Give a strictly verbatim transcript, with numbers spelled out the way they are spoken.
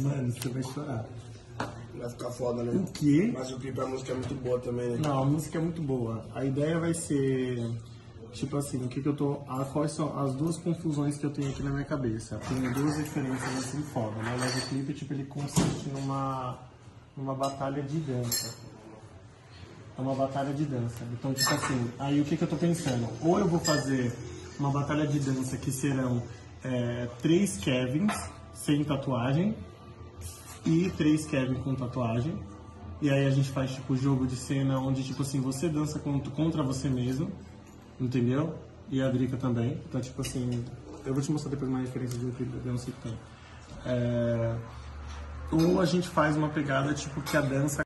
Mano, você vai chorar. Vai ficar foda, né? O quê? Mas o clipe, a música é muito boa também, né? Não, a música é muito boa. A ideia vai ser, tipo assim, o que que eu tô... Ah, quais são as duas confusões que eu tenho aqui na minha cabeça? Tem duas referências assim foda, né? Mas o clipe, tipo, ele consiste numa... numa batalha de dança. É uma batalha de dança. Então, tipo assim, aí o que que eu tô pensando? Ou eu vou fazer uma batalha de dança que serão é, três Kevins sem tatuagem e três Kevin com tatuagem. E aí a gente faz, tipo, jogo de cena onde, tipo assim, você dança contra você mesmo, entendeu? E a Dricka também. Então, tipo assim, eu vou te mostrar depois uma referência de um clipe que eu não sei que tem. É... Ou a gente faz uma pegada, tipo, que a dança...